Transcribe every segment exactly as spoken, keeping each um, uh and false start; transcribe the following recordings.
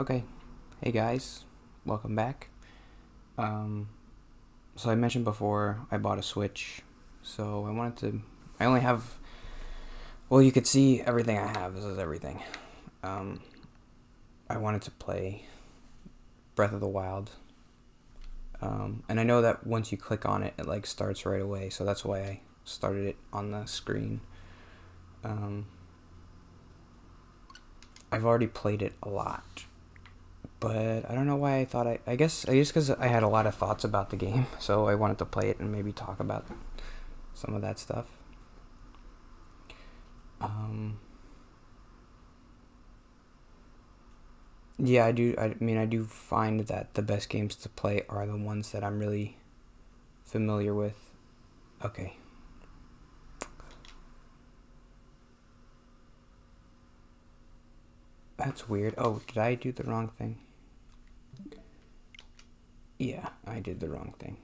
Okay, hey guys, welcome back. Um, so I mentioned before I bought a Switch, so I wanted to, I only have, well you could see everything I have, this is everything. Um, I wanted to play Breath of the Wild, um, and I know that once you click on it, it like starts right away, so that's why I started it on the screen. Um, I've already played it a lot. But I don't know why I thought I... I guess I just because I had a lot of thoughts about the game, so I wanted to play it and maybe talk about some of that stuff. Um, yeah, I do... I mean, I do find that the best games to play are the ones that I'm really familiar with. Okay. That's weird. Oh, did I do the wrong thing? Yeah, I did the wrong thing.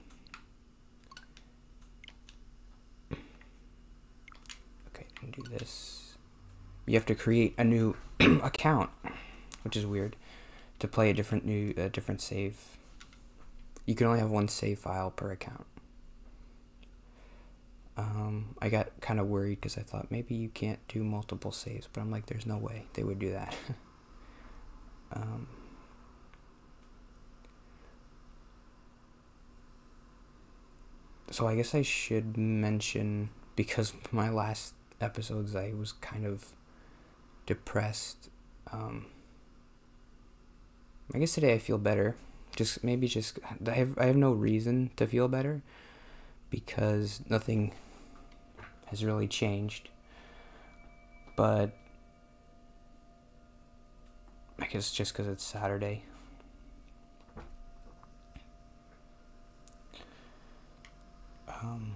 Okay, let me do this. You have to create a new account, which is weird, to play a different new, a different save. You can only have one save file per account. Um, I got kind of worried because I thought maybe you can't do multiple saves, but I'm like, there's no way they would do that. um, so I guess I should mention, because my last episodes I was kind of depressed. Um, I guess today I feel better. Just maybe just I have I have no reason to feel better, because nothing has really changed, but I guess just because it's Saturday. Um,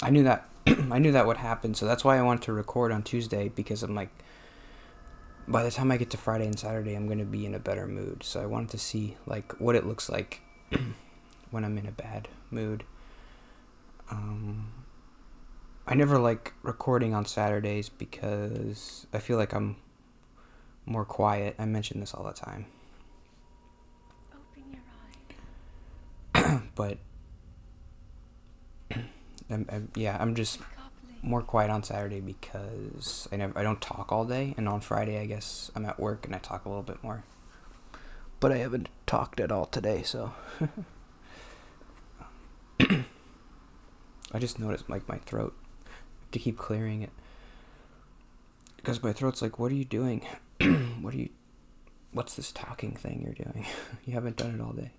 I knew that I knew that would happen, so that's why I wanted to record on Tuesday, because I'm like, by the time I get to Friday and Saturday, I'm gonna be in a better mood. So I wanted to see like what it looks like when I'm in a bad mood. Um, I never like recording on Saturdays because I feel like I'm more quiet. I mention this all the time. Open your eyes. But I'm, I'm, yeah, I'm just more quiet on Saturday because I never I don't talk all day, and on Friday I guess I'm at work and I talk a little bit more. But I haven't talked at all today, so. I just noticed like my throat, I have to keep clearing it, because my throat's like, what are you doing? what are you, what's this talking thing you're doing? You haven't done it all day.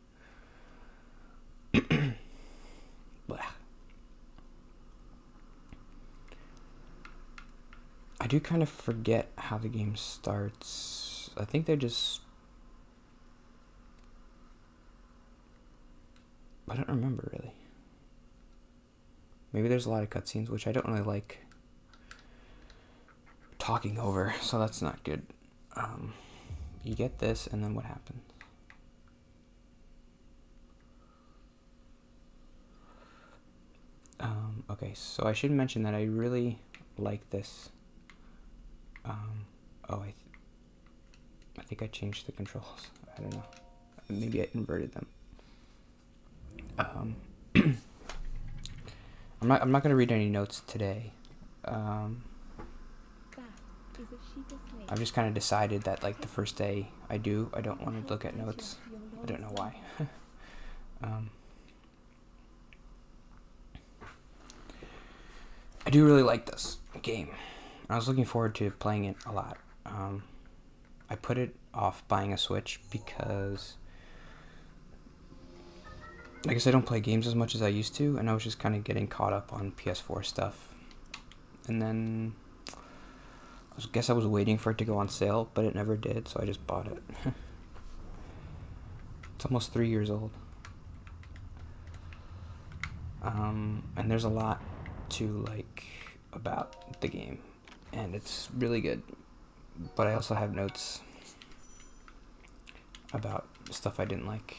I do kind of forget how the game starts. I think they're just, I don't remember really. Maybe there's a lot of cutscenes, which I don't really like talking over, so that's not good. Um, you get this, and then what happens? Um, okay, so I should mention that I really like this. Um, oh, I, th I think I changed the controls. I don't know. Maybe I inverted them. Um... I'm not, I'm not going to read any notes today. Um, I've just kind of decided that, like, the first day I do, I don't want to look at notes. I don't know why. um, I do really like this game. I was looking forward to playing it a lot. Um, I put it off buying a Switch because... I guess I don't play games as much as I used to, and I was just kind of getting caught up on P S four stuff. And then, I guess I was waiting for it to go on sale, but it never did, so I just bought it. It's almost three years old. Um, and there's a lot to like about the game, and it's really good. But I also have notes about stuff I didn't like.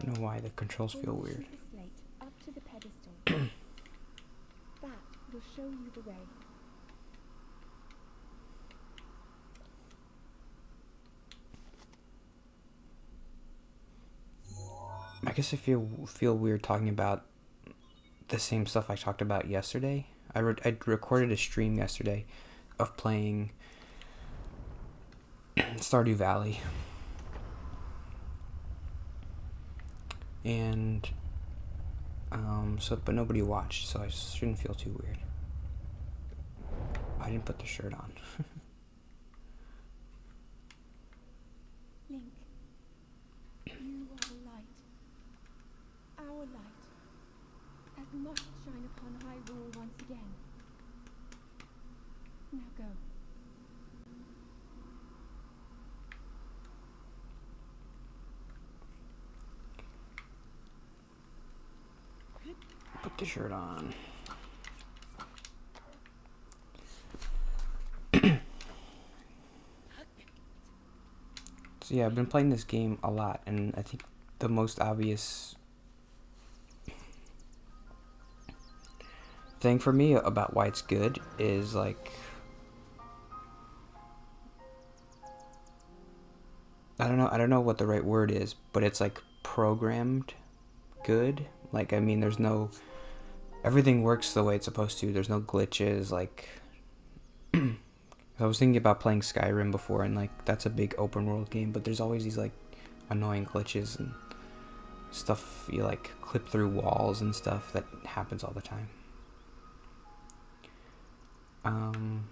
I don't know why the controls feel weird. That will show you the way. I guess I feel feel weird talking about the same stuff I talked about yesterday. I re I recorded a stream yesterday of playing Stardew Valley, and um, so but nobody watched, so I shouldn't feel too weird. I didn't put the shirt on. Link, you are the light, our light, that must shine upon Hyrule once again. Now go. Put the shirt on. So yeah, I've been playing this game a lot, and I think the most obvious thing for me about why it's good is like, I don't know, I don't know what the right word is, but it's like programmed good. Like, I mean, there's no, everything works the way it's supposed to. There's no glitches. Like, I was thinking about playing Skyrim before, and like, that's a big open world game, but there's always these like annoying glitches and stuff. You like clip through walls and stuff that happens all the time. Um,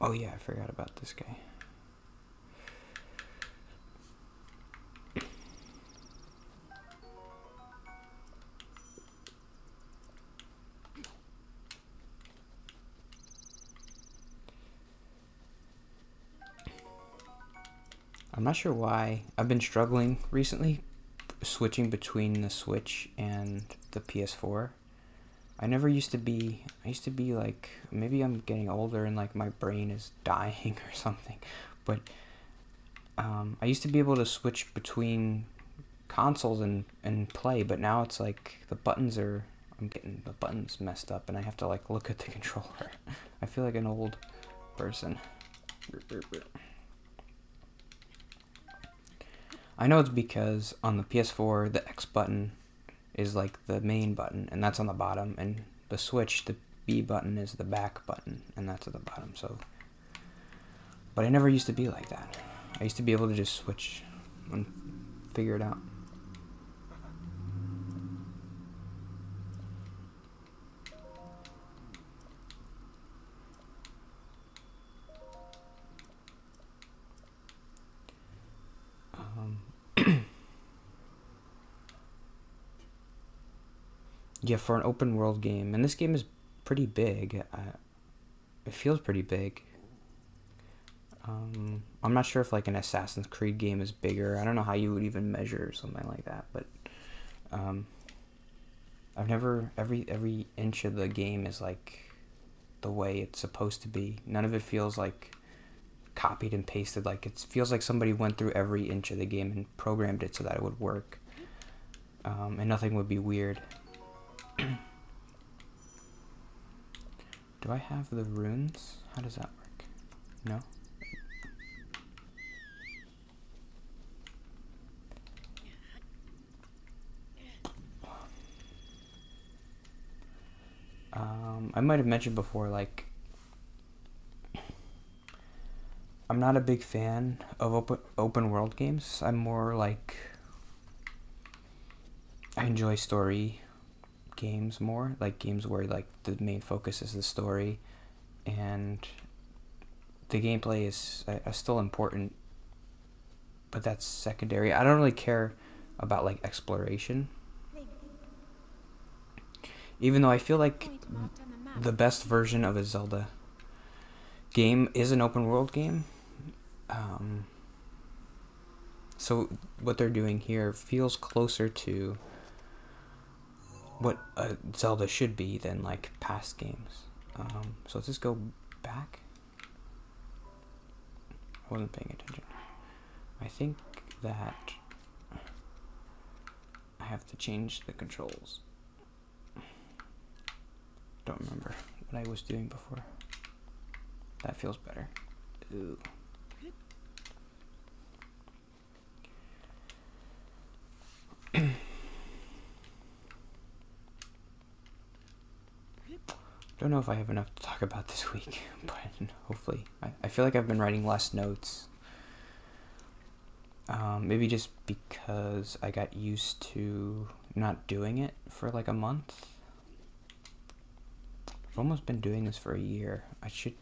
oh yeah, I forgot about this guy. I'm not sure why I've been struggling recently switching between the Switch and the P S four. I never used to be, I used to be like, maybe I'm getting older and like my brain is dying or something, but um, I used to be able to switch between consoles and, and play, but now it's like the buttons are, I'm getting the buttons messed up and I have to like look at the controller. I feel like an old person. I know it's because on the P S four, the X button is like the main button, and that's on the bottom, and the Switch, the B button is the back button, and that's at the bottom, so. But I never used to be like that. I used to be able to just switch and figure it out. Yeah, for an open world game, and this game is pretty big. Uh, it feels pretty big. Um, I'm not sure if like an Assassin's Creed game is bigger. I don't know how you would even measure something like that, but um, I've never every every inch of the game is like the way it's supposed to be. None of it feels like copied and pasted. Like it feels like somebody went through every inch of the game and programmed it so that it would work, um, and nothing would be weird. Do I have the runes? How does that work? No? Um, I might have mentioned before, like, I'm not a big fan of open, open world games. I'm more like, I enjoy story games more, like games where like the main focus is the story and the gameplay is uh, still important, but that's secondary. I don't really care about like exploration, even though I feel like the best version of a Zelda game is an open world game. Um, so what they're doing here feels closer to what uh, Zelda should be than like past games. Um, so let's just go back. I wasn't paying attention. I think that have to change the controls. Don't remember what I was doing before. That feels better. Ooh. Don't know if I have enough to talk about this week, but hopefully. I, I feel like I've been writing less notes. Um, maybe just because I got used to not doing it for like a month. I've almost been doing this for a year. I should,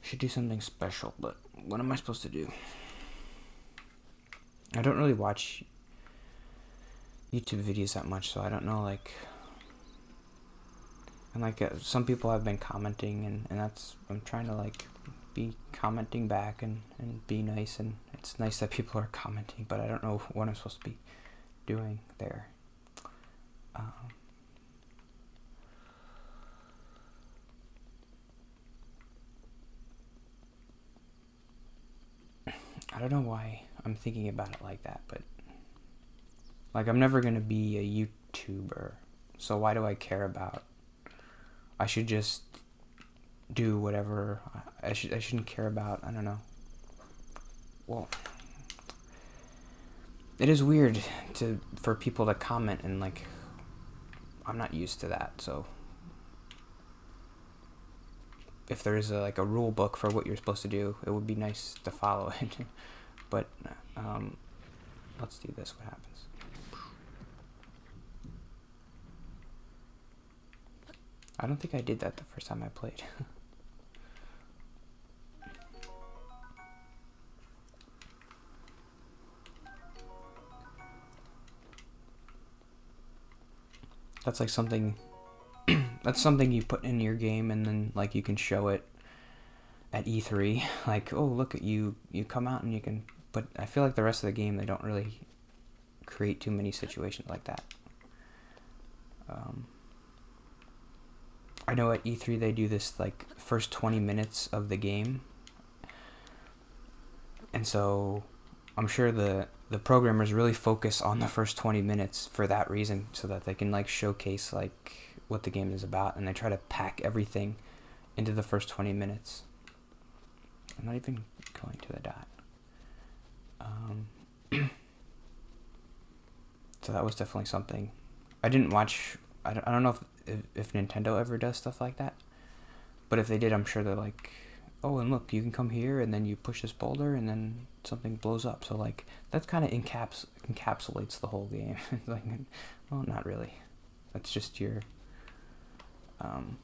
should do something special, but what am I supposed to do? I don't really watch YouTube videos that much, so I don't know, like... And like uh, some people have been commenting, and, and that's, I'm trying to like be commenting back and, and be nice, and it's nice that people are commenting, but I don't know what I'm supposed to be doing there. Um, I don't know why I'm thinking about it like that, but like I'm never gonna be a YouTuber, so why do I care about? I should just do whatever I should. I shouldn't care about. I don't know. Well, it is weird to for people to comment, and like I'm not used to that. So if there is a, like a rule book for what you're supposed to do, it would be nice to follow it. But um, let's do this. What happens? I don't think I did that the first time I played. That's like something, that's something you put in your game, and then like you can show it at E three. Like, oh, look at you, you come out and you can, but I feel like the rest of the game, they don't really create too many situations like that. Um, I know at E three they do this like first twenty minutes of the game, and so I'm sure the the programmers really focus on the first twenty minutes for that reason, so that they can like showcase like what the game is about, and they try to pack everything into the first twenty minutes. I'm not even going to the dot. Um, so that was definitely something. I didn't watch, I don't, I don't know if if Nintendo ever does stuff like that, but if they did, I'm sure they're like, oh, and look, you can come here, and then you push this boulder, and then something blows up. So like that kind of encaps encapsulates the whole game. Like, well, not really. That's just your um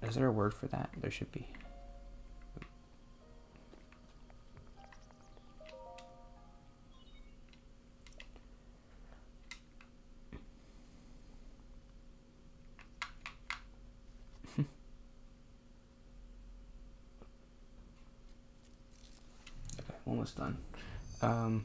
is there a word for that? There should be. Almost done. Um,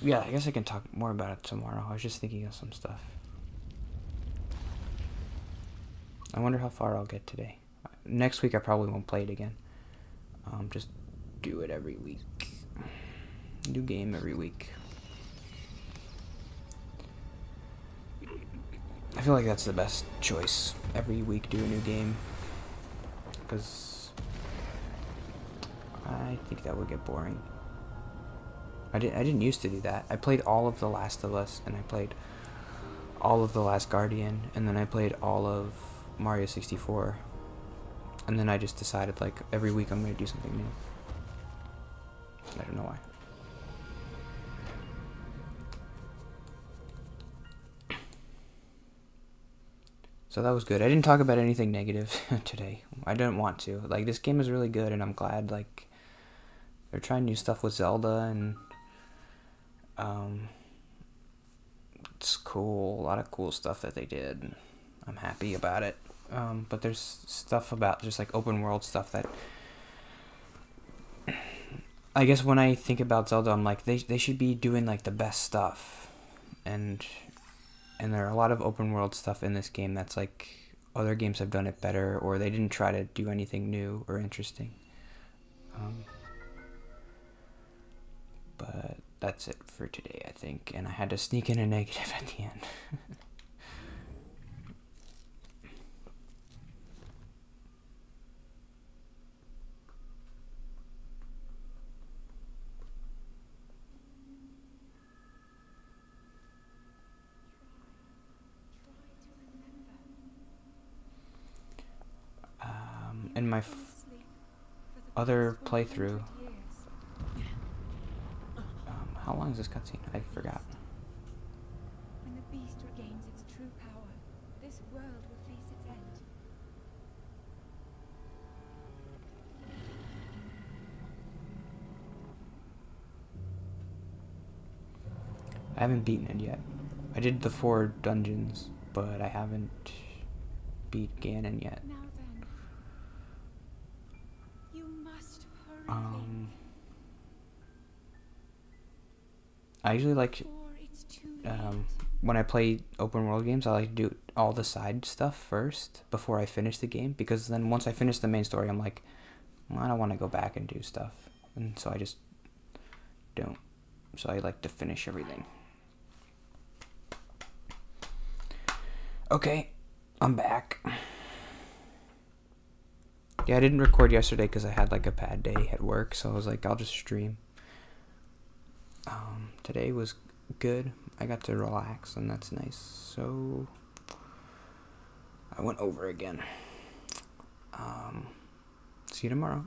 yeah, I guess I can talk more about it tomorrow. I was just thinking of some stuff. I wonder how far I'll get today. Next week I probably won't play it again. Um, just do it every week. New game every week. I feel like that's the best choice. Every week do a new game, because I think that would get boring. I didn't I didn't used to do that. I played all of The Last of Us, and I played all of The Last Guardian, and then I played all of Mario sixty-four, and then I just decided like every week I'm gonna do something new. I don't know why. So that was good. I didn't talk about anything negative today. I didn't want to. Like, this game is really good, and I'm glad, like, they're trying new stuff with Zelda, and, um, it's cool. A lot of cool stuff that they did. I'm happy about it. Um, but there's stuff about just, like, open world stuff that, I guess when I think about Zelda, I'm like, they, they should be doing, like, the best stuff, and... And there are a lot of open world stuff in this game that's like other games have done it better, or they didn't try to do anything new or interesting. Um, but that's it for today, I think. And I had to sneak in a negative at the end. And my f other playthrough, um, how long is this cutscene? I forgot. When the beast regains its true power, this world will face its end. I haven't beaten it yet. I did the four dungeons, but I haven't beat Ganon yet. Um, I usually like, um, when I play open world games, I like to do all the side stuff first before I finish the game, because then once I finish the main story, I'm like, well, I don't want to go back and do stuff, and so I just don't. So I like to finish everything. Okay, I'm back. Yeah, I didn't record yesterday because I had like a bad day at work, so I was like, I'll just stream. Um, today was good. I got to relax, and that's nice. So I went over again. Um, see you tomorrow.